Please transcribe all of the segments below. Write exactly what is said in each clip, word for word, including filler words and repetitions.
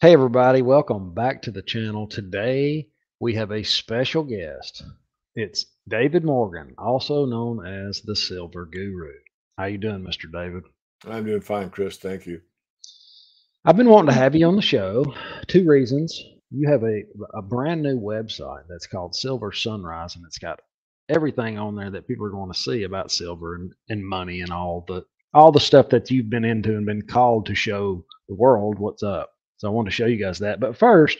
Hey everybody, welcome back to the channel. Today we have a special guest. It's David Morgan, also known as the Silver Guru. How you doing, Mister David? I'm doing fine, Chris. Thank you. I've been wanting to have you on the show. Two reasons. You have a, a brand new website that's called Silver Sunrise, and it's got everything on there that people are going to see about silver and, and money and all the all the stuff that you've been into and been called to show the world what's up. So I wanted to show you guys that. But first,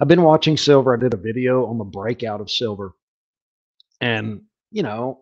I've been watching silver. I did a video on the breakout of silver. And, you know,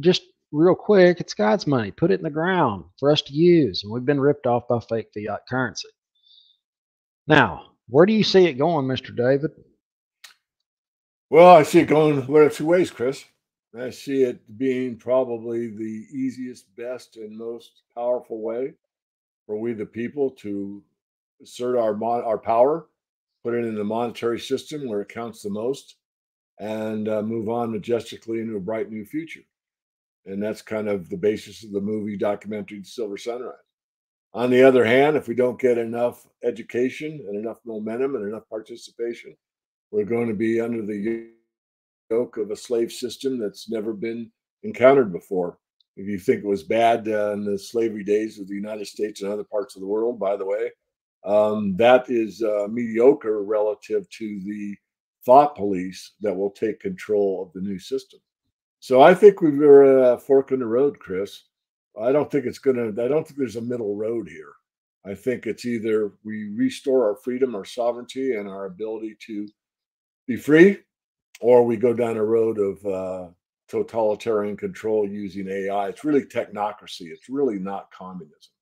just real quick, it's God's money. Put it in the ground for us to use. And we've been ripped off by fake fiat currency. Now, where do you see it going, Mister David? Well, I see it going one of two ways, Chris. I see it being probably the easiest, best, and most powerful way for we the people to assert our mon our power, put it in the monetary system where it counts the most, and uh, move on majestically into a bright new future. And that's kind of the basis of the movie documentary Silver Sunrise. On the other hand, if we don't get enough education and enough momentum and enough participation, we're going to be under the yoke of a slave system that's never been encountered before. If you think it was bad uh, in the slavery days of the United States and other parts of the world, by the way, Um, that is uh, mediocre relative to the thought police that will take control of the new system. So I think we were uh, forking the road, Chris. I don't think it's going to, I don't think there's a middle road here. I think it's either we restore our freedom, our sovereignty, and our ability to be free, or we go down a road of uh, totalitarian control using A I. It's really technocracy. It's really not communism.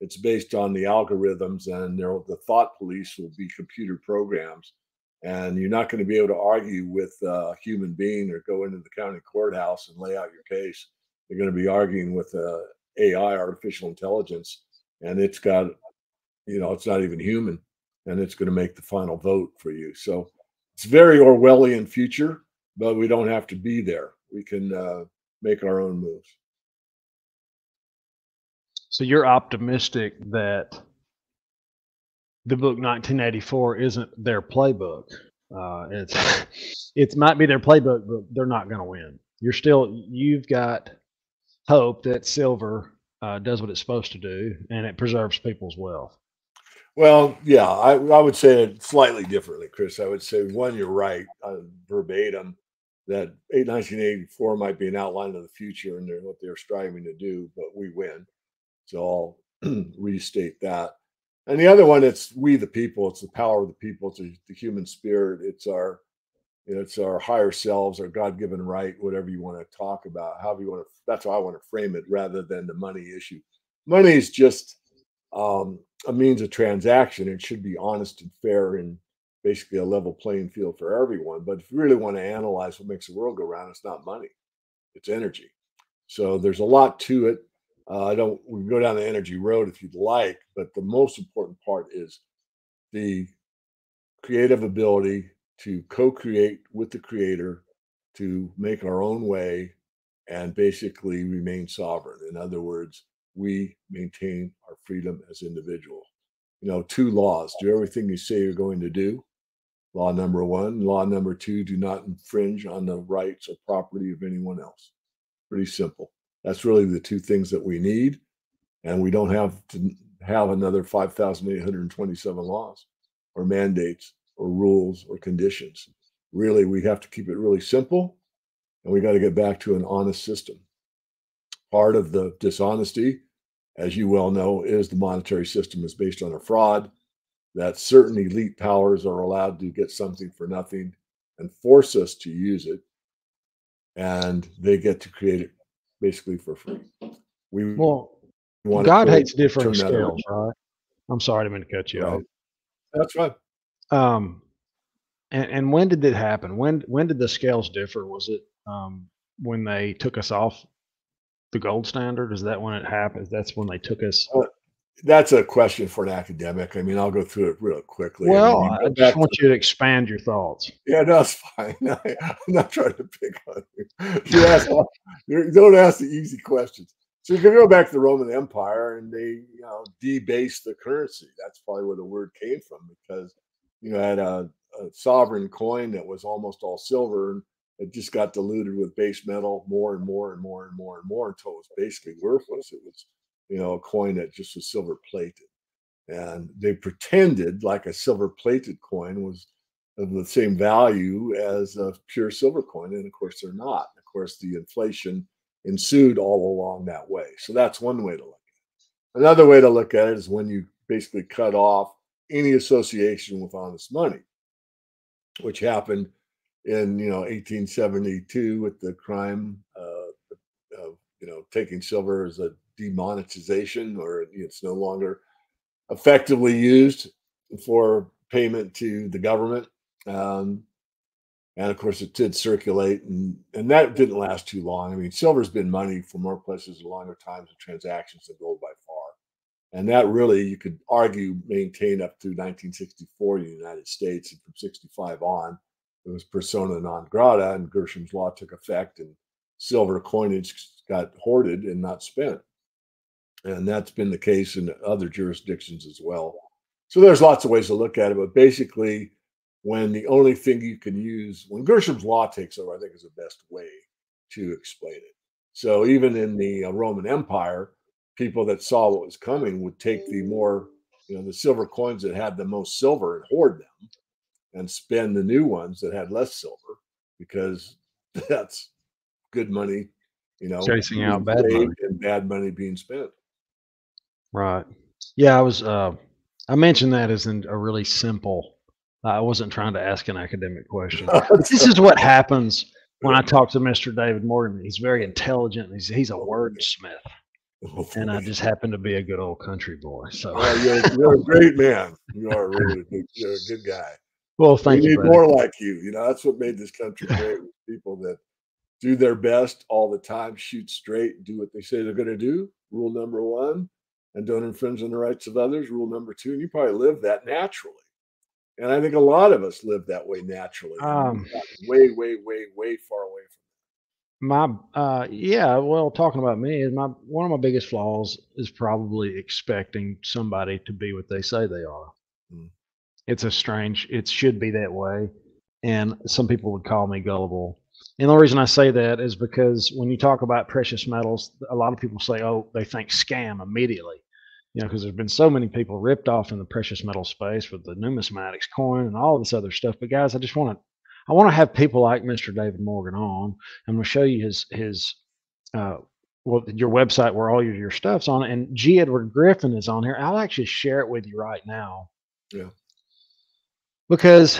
It's based on the algorithms, and the thought police will be computer programs. And you're not going to be able to argue with a human being or go into the county courthouse and lay out your case. You're going to be arguing with uh, A I, artificial intelligence, and it's got, you know, it's not even human, and it's going to make the final vote for you. So it's a very Orwellian future, but we don't have to be there. We can uh, make our own moves. So you're optimistic that the book nineteen eighty-four isn't their playbook. Uh, it's it might be their playbook, but they're not going to win. You're still you've got hope that silver uh, does what it's supposed to do, and it preserves people's wealth. Well, yeah, I, I would say it slightly differently, Chris. I would say one, you're right uh, verbatim that nineteen eighty-four might be an outline of the future and what they're striving to do, but we win. So I'll restate that. And the other one, it's we the people. It's the power of the people. It's the human spirit. It's our, it's our higher selves, our God-given right, whatever you want to talk about, however you want to. That's how I want to frame it, rather than the money issue. Money is just um, a means of transaction. It should be honest and fair and basically a level playing field for everyone. But if you really want to analyze what makes the world go round, it's not money. It's energy. So there's a lot to it. Uh, I don't, we can go down the energy road if you'd like, but the most important part is the creative ability to co-create with the creator, to make our own way and basically remain sovereign. In other words, we maintain our freedom as individuals. You know, two laws: do everything you say you're going to do. Law number one. Law number two, do not infringe on the rights or property of anyone else. Pretty simple. That's really the two things that we need, and we don't have to have another five thousand eight hundred twenty-seven laws or mandates or rules or conditions. Really, we have to keep it really simple, and we got to get back to an honest system. Part of the dishonesty, as you well know, is the monetary system is based on a fraud, that certain elite powers are allowed to get something for nothing and force us to use it, and they get to create it basically for free. We well, want God to hates different scales, right? I'm sorry, I didn't mean to cut you off. Right. That's right. Um, and and when did it happen? When when did the scales differ? Was it um when they took us off the gold standard? Is that when it happened? That's when they took us. Well, that's a question for an academic. I mean, I'll go through it real quickly. Well, I, mean, I just want to, you to expand your thoughts. Yeah, no, it's fine. I, I'm not trying to pick on you. You, ask, you don't ask the easy questions. So if you go back to the Roman Empire and they, you know, debased the currency, that's probably where the word came from, because you know, had a, a sovereign coin that was almost all silver, and it just got diluted with base metal more and more and more and more and more until it was basically worthless. It was, you know, a coin that just was silver plated. And they pretended like a silver plated coin was of the same value as a pure silver coin. And of course, they're not. Of course, the inflation ensued all along that way. So that's one way to look at it. Another way to look at it is when you basically cut off any association with honest money, which happened in, you know, eighteen seventy-two with the crime uh, of, you know, taking silver as a demonetization, or it's no longer effectively used for payment to the government. Um, and of course, it did circulate, and, and that didn't last too long. I mean, silver's been money for more places, longer times of transactions than gold by far. And that really, you could argue, maintained up through nineteen sixty-four in the United States, and from sixty-five on, it was persona non grata, and Gersham's Law took effect, and silver coinage got hoarded and not spent. And that's been the case in other jurisdictions as well. So there's lots of ways to look at it, but basically, when the only thing you can use, when Gersham's Law takes over, I think is the best way to explain it. So even in the Roman Empire, people that saw what was coming would take the more, you know, the silver coins that had the most silver and hoard them, and spend the new ones that had less silver, because that's good money, you know, chasing out bad money and bad money being spent. Right. Yeah, I was. Uh, I mentioned that as in a really simple. Uh, I wasn't trying to ask an academic question. This is what happens when I talk to Mister David Morgan. He's very intelligent. He's he's a wordsmith. And I just happen to be a good old country boy. So well, you're, you're a great man. You are really good. You're a good guy. Well, thank you. We need more like you. You know, that's what made this country great. People that do their best all the time, shoot straight, do what they say they're going to do. Rule number one, and don't infringe on the rights of others. Rule number two, and you probably live that naturally. And I think a lot of us live that way naturally. Um, way, way, way, way far away from. My, uh, yeah, well, talking about me, is my one of my biggest flaws is probably expecting somebody to be what they say they are. Mm. It's a strange, it should be that way. And some people would call me gullible. And the reason I say that is because when you talk about precious metals, a lot of people say, oh, they think scam immediately, you know, because there's been so many people ripped off in the precious metal space with the numismatics coin and all this other stuff. But guys, I just want to, I want to have people like Mister David Morgan on. I'm going to show you his, his, uh, well, your website where all your, your stuff's on. And G. Edward Griffin is on here. I'll actually share it with you right now. Yeah. Because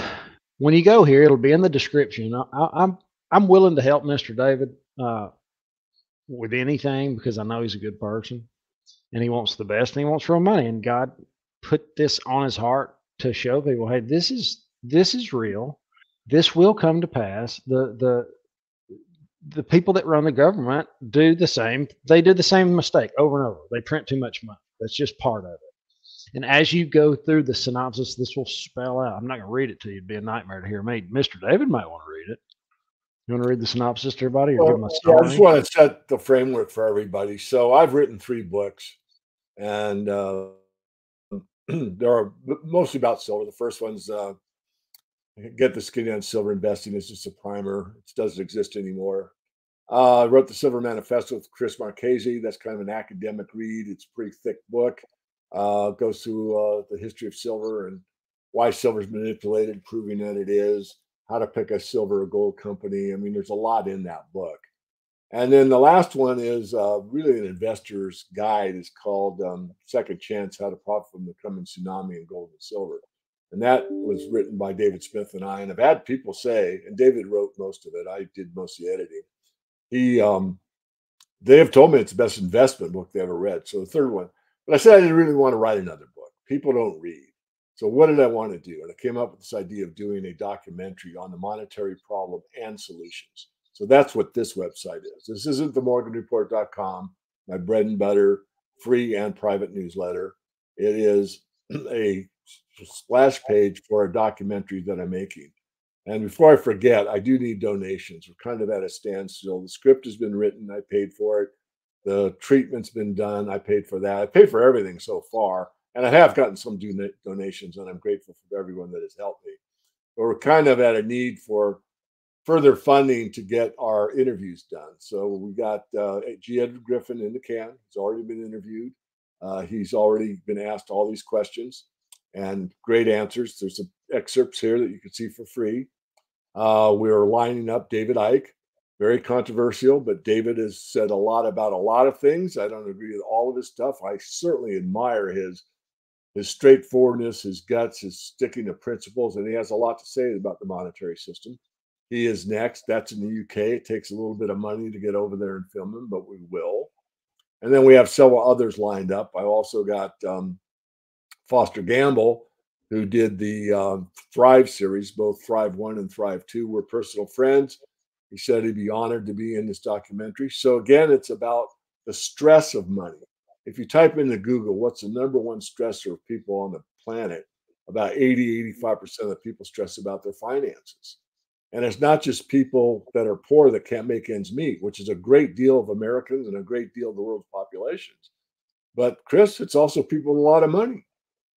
when you go here, it'll be in the description. I, I, I'm, I'm willing to help Mister David uh, with anything, because I know he's a good person and he wants the best and he wants real money. And God put this on his heart to show people, hey, this is, this is real. This will come to pass. The the the people that run the government do the same. They do the same mistake over and over. They print too much money. That's just part of it. And as you go through the synopsis, this will spell out. I'm not going to read it to you. It'd be a nightmare to hear me. Mister David might want to read it. You want to read the synopsis to everybody? Or well, give my story? I just want to set the framework for everybody. So I've written three books, and uh, there are mostly about silver. The first one's uh, Get the Skinny on Silver Investing. Is just a primer. It doesn't exist anymore. Uh, I wrote The Silver Manifesto with Chris Marchese. That's kind of an academic read. It's a pretty thick book. Uh, it goes through uh, the history of silver and why silver is manipulated, proving that it is, how to pick a silver or gold company. I mean, there's a lot in that book. And then the last one is uh, really an investor's guide. It's called um, Second Chance, How to Profit from the Coming Tsunami in Gold and Silver. And that was written by David Smith and I. And I've had people say, and David wrote most of it. I did most of the editing. He, um, they have told me it's the best investment book they ever read. So the third one. But I said I didn't really want to write another book. People don't read. So what did I want to do? And I came up with this idea of doing a documentary on the monetary problem and solutions. So that's what this website is. This isn't the morgan report dot com, my bread and butter, free and private newsletter. It is a splash page for a documentary that I'm making. And before I forget, I do need donations. We're kind of at a standstill. The script has been written. I paid for it. The treatment's been done. I paid for that. I paid for everything so far. And I have gotten some do donations, and I'm grateful for everyone that has helped me. But we're kind of at a need for further funding to get our interviews done. So we got uh, G. Edward Griffin in the can. He's already been interviewed. Uh, he's already been asked all these questions and great answers. There's some excerpts here that you can see for free. Uh, we're lining up David Icke. Very controversial, but David has said a lot about a lot of things. I don't agree with all of his stuff. I certainly admire his his straightforwardness, his guts, his sticking to principles, and he has a lot to say about the monetary system. He is next. That's in the U K. It takes a little bit of money to get over there and film him, but we will. And then we have several others lined up. I also got um, Foster Gamble, who did the um, Thrive series, both Thrive one and Thrive two. We're personal friends. He said he'd be honored to be in this documentary. So again, it's about the stress of money. If you type into Google, what's the number one stressor of people on the planet? About eighty, eighty-five percent of the people stress about their finances. And it's not just people that are poor that can't make ends meet, which is a great deal of Americans and a great deal of the world's populations. But Chris, it's also people with a lot of money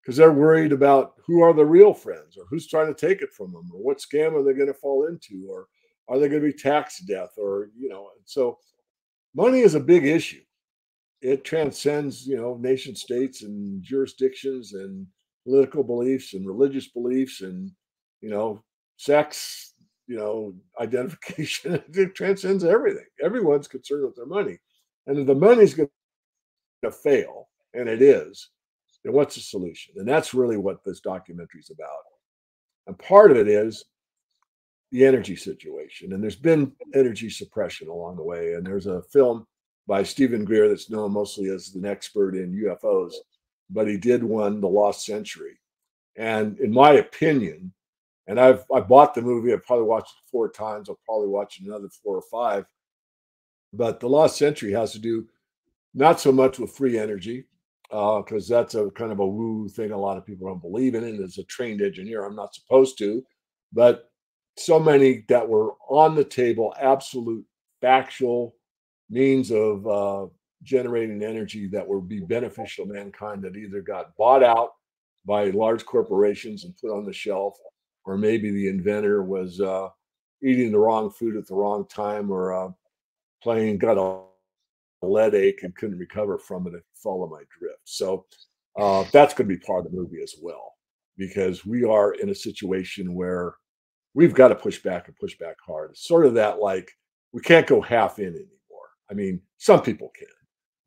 because they're worried about who are the real friends or who's trying to take it from them or what scam are they going to fall into or are they going to be tax death or, you know, so money is a big issue. It transcends, you know, nation states and jurisdictions and political beliefs and religious beliefs and, you know, sex, you know, identification. It transcends everything. Everyone's concerned with their money. And if the money's going to fail, and it is, then what's the solution? And that's really what this documentary is about. And part of it is the energy situation. And there's been energy suppression along the way. And there's a film by Stephen Greer that's known mostly as an expert in U F Os, but he did one, The Lost Century. And in my opinion, and I've I bought the movie, I've probably watched it four times, I'll probably watch another four or five, but The Lost Century has to do not so much with free energy, because uh, that's a kind of a woo thing a lot of people don't believe in. And as a trained engineer, I'm not supposed to, but so many that were on the table, absolute factual means of uh, generating energy that would be beneficial to mankind that either got bought out by large corporations and put on the shelf, or maybe the inventor was uh, eating the wrong food at the wrong time or uh, playing, got a lead ache and couldn't recover from it, if you follow my drift. So uh, that's going to be part of the movie as well, because we are in a situation where we've got to push back and push back hard. It's sort of that, like, we can't go half in anymore. I mean, some people can,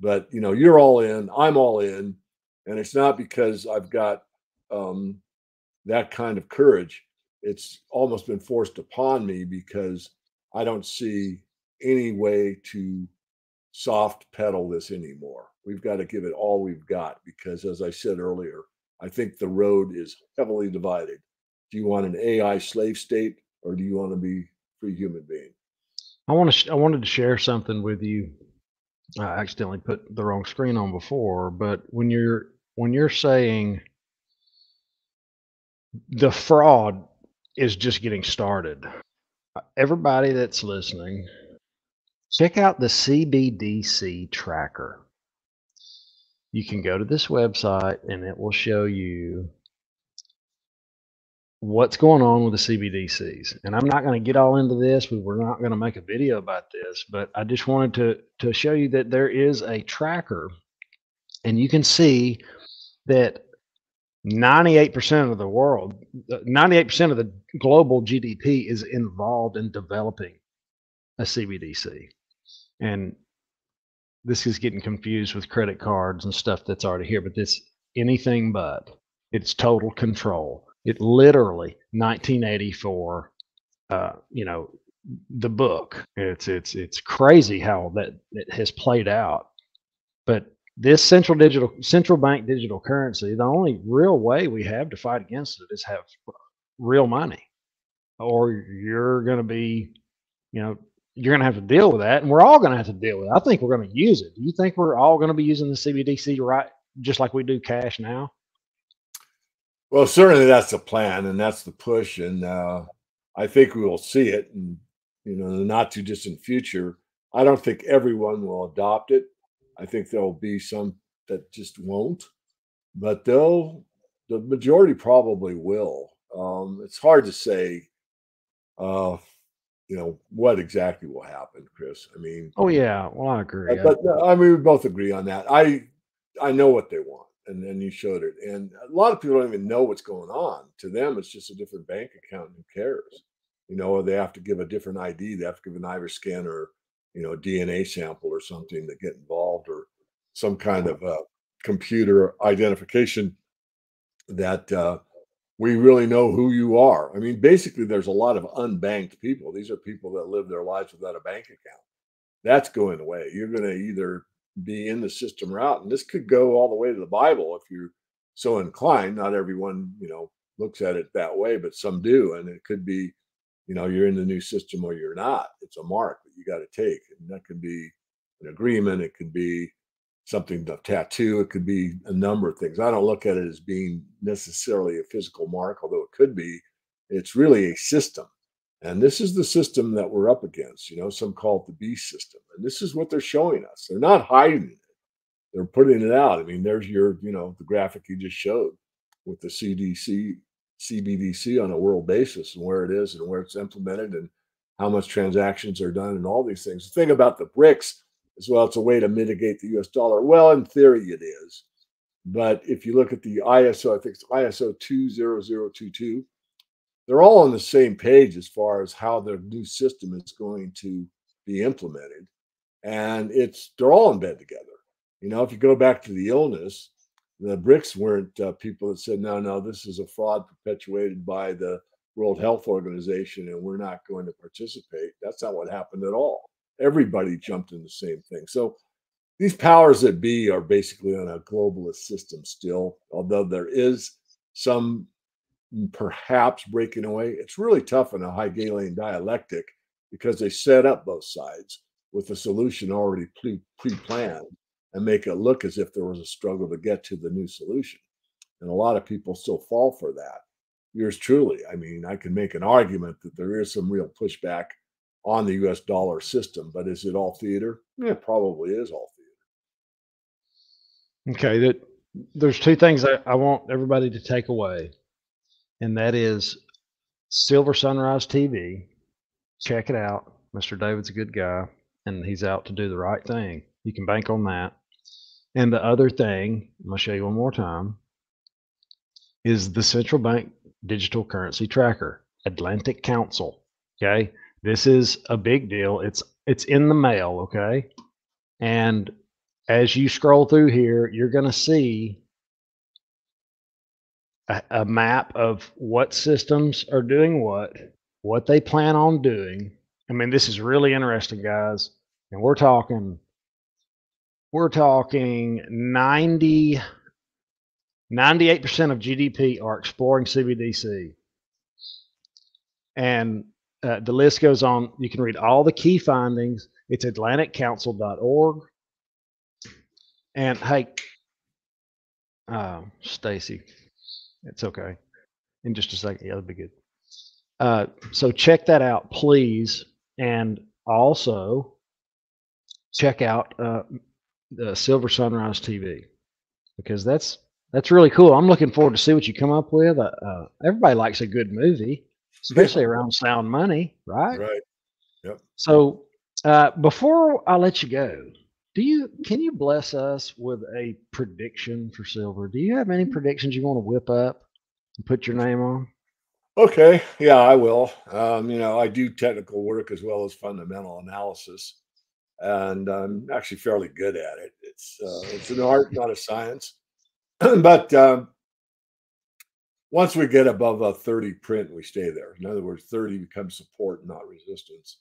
but, you know, you're all in, I'm all in. And it's not because I've got um, that kind of courage. It's almost been forced upon me because I don't see any way to soft pedal this anymore. We've got to give it all we've got because, as I said earlier, I think the road is heavily divided. Do you want an A I slave state, or do you want to be free human being? I want to. I wanted to share something with you. I accidentally put the wrong screen on before, but when you're when you're saying the fraud is just getting started, everybody that's listening, check out the C B D C tracker. You can go to this website, and it will show you what's going on with the C B D Cs. And I'm not going to get all into this. We were not going to make a video about this, but I just wanted to, to show you that there is a tracker, and you can see that ninety-eight percent of the world, ninety-eight percent of the global G D P is involved in developing a C B D C. And this is getting confused with credit cards and stuff that's already here, but this anything but. It's total control. It literally nineteen eighty-four, uh, you know, the book. It's it's it's crazy how that it has played out. But this central digital central bank digital currency, the only real way we have to fight against it is have real money, or you're going to be, you know, you're going to have to deal with that, and we're all going to have to deal with it. I think we're going to use it. Do you think we're all going to be using the C B D C right just like we do cash now? Well, certainly that's the plan, and that's the push, and uh, I think we will see it in, you know, the not too distant future. I don't think everyone will adopt it. I think there'll be some that just won't, but they'll, the majority probably will. Um, it's hard to say, uh, you know, what exactly will happen, Chris. I mean, oh yeah, well I agree. But, but I mean, we both agree on that. I I know what they want, and then you showed it. And a lot of people don't even know what's going on. To them, it's just a different bank account. Who cares? You know, or they have to give a different I D. They have to give an iris scan or, you know, a D N A sample or something to get involved, or some kind of uh, computer identification that uh, we really know who you are. I mean, basically, there's a lot of unbanked people. These are people that live their lives without a bank account. That's going away. You're going to either be in the system route, and this could go all the way to the Bible if you're so inclined. Not everyone, you know, looks at it that way, but some do, and it could be, you know, you're in the new system or you're not. It's a mark that you got to take, and that could be an agreement. It could be something to tattoo. It could be a number of things. I don't look at it as being necessarily a physical mark, although it could be. It's really a system, and this is the system that we're up against. You know, some call it the beast system, and this is what they're showing us. They're not hiding it. They're putting it out. I mean, there's your, you know, the graphic you just showed with the C D C. C B D C on a world basis, and where it is and where it's implemented and how much transactions are done and all these things. The thing about the BRICS is, well, it's a way to mitigate the U S dollar. Well, in theory it is. But if you look at the I S O, I think it's I S O two zero zero two two, they're all on the same page as far as how their new system is going to be implemented. And it's, they're all in bed together. You know, if you go back to the illness, the BRICS weren't uh, people that said, no, no, this is a fraud perpetuated by the World Health Organization and we're not going to participate. That's not what happened at all. Everybody jumped in the same thing. So these powers that be are basically on a globalist system still, although there is some perhaps breaking away. It's really tough in a Hegelian dialectic because they set up both sides with a solution already pre- pre-planned, and make it look as if there was a struggle to get to the new solution. And a lot of people still fall for that. Yours truly. I mean, I can make an argument that there is some real pushback on the U S dollar system, but is it all theater? Yeah, it probably is all theater. Okay, that, there's two things that I want everybody to take away, and that is Silver Sunrise T V. Check it out. Mister David's a good guy, and he's out to do the right thing. You can bank on that. And the other thing, I'm going to show you one more time, is the Central Bank Digital Currency Tracker, Atlantic Council. Okay? This is a big deal. It's it's in the mail, okay? And as you scroll through here, you're going to see a, a map of what systems are doing what, what they plan on doing. I mean, this is really interesting, guys. And we're talking... We're talking ninety, ninety-eight percent of G D P are exploring C B D C. And uh, the list goes on. You can read all the key findings. It's atlantic council dot org. And hey, uh, Stacy, it's okay. In just a second, yeah, that'll be good. Uh, so check that out, please. And also check out... Uh, Uh, Silver Sunrise T V, because that's that's really cool. I'm looking forward to see what you come up with. Uh, uh, everybody likes a good movie, especially yeah. around sound money, right? Right. Yep. So uh, before I let you go, do you can you bless us with a prediction for silver? Do you have any predictions you want to whip up and put your name on? Okay. Yeah, I will. Um, you know, I do technical work as well as fundamental analysis. And I'm actually fairly good at it. It's uh, it's an art, not a science. But um, once we get above a thirty print, we stay there. In other words, thirty becomes support, not resistance.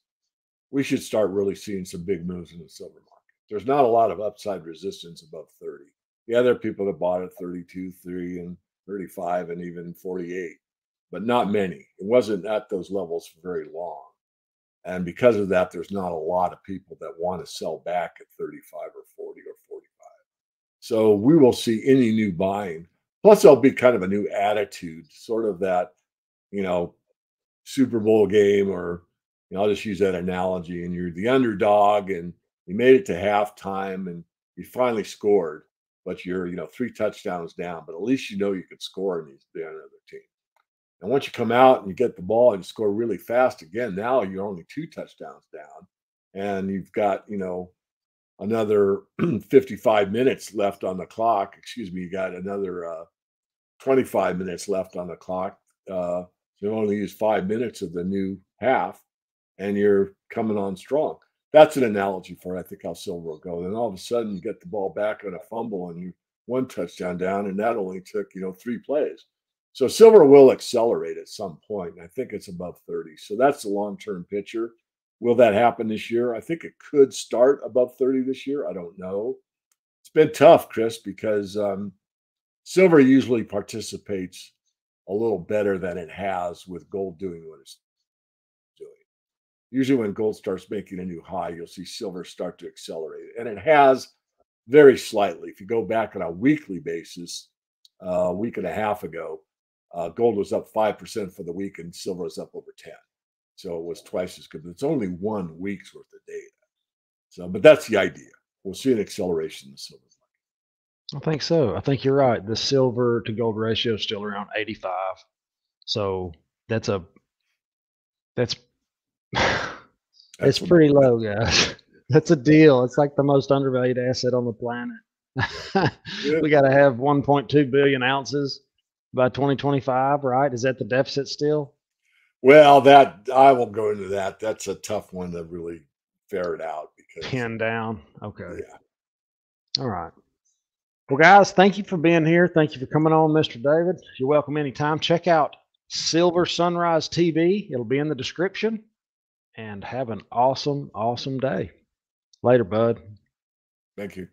We should start really seeing some big moves in the silver market. There's not a lot of upside resistance above thirty. Yeah, there are people that bought at thirty-two, thirty-three, and thirty-five, and even forty-eight, but not many. It wasn't at those levels for very long. And because of that, there's not a lot of people that want to sell back at thirty-five or forty or forty-five. So we will see any new buying. Plus, there'll be kind of a new attitude, sort of that, you know, Super Bowl game, or, you know, I'll just use that analogy. And you're the underdog and you made it to halftime and you finally scored, but you're, you know, three touchdowns down, but at least you know you could score in these, the other team. And once you come out and you get the ball and score really fast again, now you're only two touchdowns down, and you've got, you know, another fifty-five minutes left on the clock. Excuse me, you got another uh, twenty-five minutes left on the clock. Uh, you only use five minutes of the new half, and you're coming on strong. That's an analogy for, I think, how silver will go. Then all of a sudden you get the ball back on a fumble and you one touchdown down, and that only took, you know, three plays. So silver will accelerate at some point, and I think it's above thirty. So that's the long-term picture. Will that happen this year? I think it could start above thirty this year. I don't know. It's been tough, Chris, because um, silver usually participates a little better than it has with gold doing what it's usually. When gold starts making a new high, you'll see silver start to accelerate. And it has very slightly. If you go back on a weekly basis, uh, a week and a half ago, uh, gold was up five percent for the week and silver was up over ten. So it was twice as good. But it's only one week's worth of data. So, but that's the idea. We'll see an acceleration in the silver market. I think so. I think you're right. The silver to gold ratio is still around eighty-five. So that's a, that's it's pretty low, guys. That's a deal. It's like the most undervalued asset on the planet. We got to have one point two billion ounces by twenty twenty-five, right? Is that the deficit still? Well, that I will go into that. That's a tough one to really ferret out because pin down. Okay. Yeah. All right. Well, guys, thank you for being here. Thank you for coming on, Mister David. You're welcome anytime. Check out Silver Sunrise T V. It'll be in the description. And have an awesome, awesome day. Later, bud. Thank you.